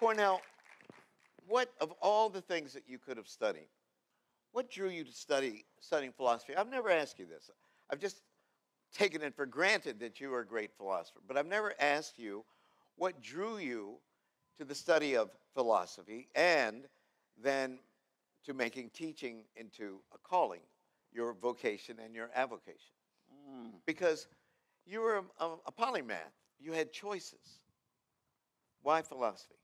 Cornel, what of all the things that you could have studied, what drew you to studying philosophy? I've never asked you this. I've just taken it for granted that you were a great philosopher, but I've never asked you what drew you to the study of philosophy and then to making teaching into a calling, your vocation and your avocation. Mm. Because you were a polymath. You had choices. Why philosophy?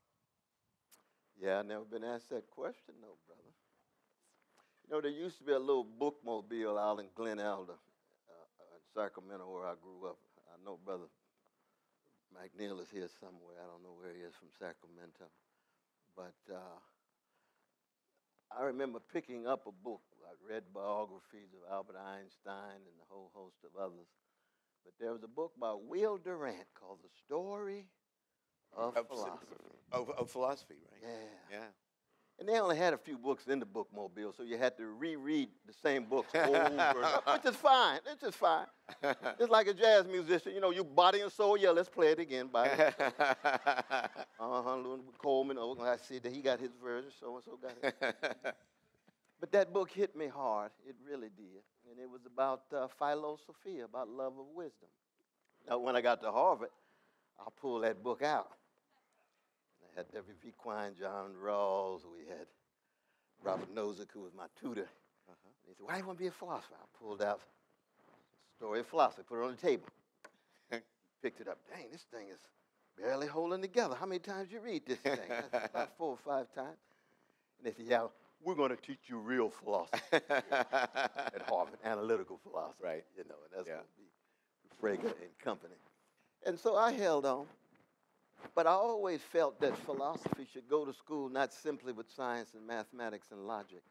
Yeah, I've never been asked that question, though, brother. You know, there used to be a little bookmobile out in Glen Elder, in Sacramento, where I grew up. I know Brother McNeil is here somewhere. I don't know where he is from Sacramento. But I remember picking up a book. I read biographies of Albert Einstein and a whole host of others. But there was a book by Will Durant called The Story of Philosophy. Of philosophy, right? Yeah. Yeah. And they only had a few books in the bookmobile, so you had to reread the same books over and over, which is fine. It's just fine. It's like a jazz musician, you know, you body and soul, yeah, let's play it again, body. Louis Coleman, oh, I see that he got his version, so-and-so got it. But that book hit me hard. It really did. And it was about philosophia, about love of wisdom. Now, when I got to Harvard, I pulled that book out. I had W. P. Quine, John Rawls. We had Robert Nozick, who was my tutor. And he said, "Why do you want to be a philosopher?" I pulled out The Story of Philosophy, put it on the table, picked it up. Dang, this thing is barely holding together. How many times you read this thing? About 4 or 5 times. And they said, "Yeah, we're going to teach you real philosophy at Harvard, analytical philosophy." Right. You know, and that's going to be Frege and company. And so I held on. But I always felt that philosophy should go to school not simply with science and mathematics and logic,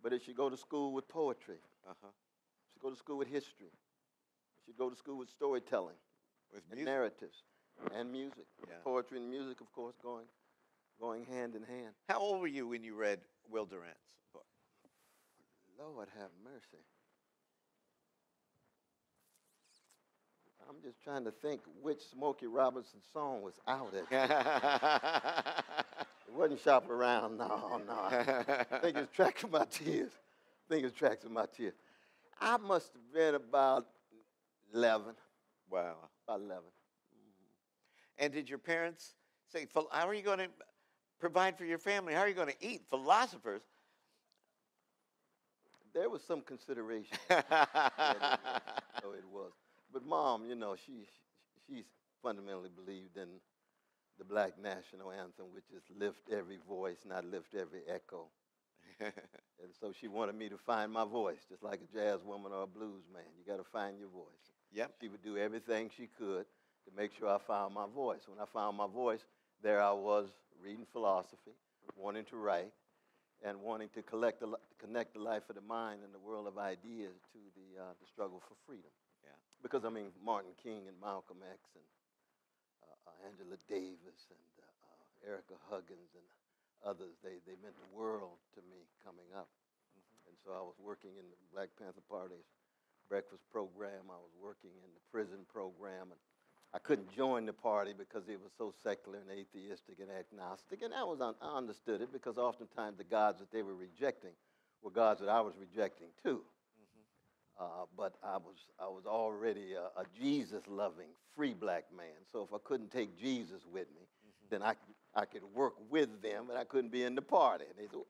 but it should go to school with poetry. It should go to school with history. It should go to school with storytelling, with and narratives, and music. Yeah. Poetry and music, of course, going hand in hand. How old were you when you read Will Durant's book? Lord have mercy. I'm just trying to think which Smokey Robinson song was out at. It wasn't Shop Around, no. I think it's Tracks of My Tears. I must have been about 11. Wow. About 11. And did your parents say, how are you going to provide for your family? How are you going to eat? Philosophers. There was some consideration. So it was. But Mom, you know, she fundamentally believed in the Black national anthem, which is lift every voice, not lift every echo. And so she wanted me to find my voice, just like a jazz woman or a blues man. You got to find your voice. Yep. She would do everything she could to make sure I found my voice. When I found my voice, there I was reading philosophy, wanting to write, and wanting to connect the life of the mind and the world of ideas to the struggle for freedom. Because, I mean, Martin King and Malcolm X and Angela Davis and Erica Huggins and others, they meant the world to me coming up. And so I was working in the Black Panther Party's breakfast program. I was working in the prison program. And I couldn't join the party because it was so secular and atheistic and agnostic. And I understood it because oftentimes the gods that they were rejecting were gods that I was rejecting, too. But I was already a Jesus-loving, free Black man. So if I couldn't take Jesus with me, then I could work with them, and I couldn't be in the party. And they said,